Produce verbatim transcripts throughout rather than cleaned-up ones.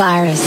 Virus.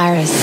Cyrus.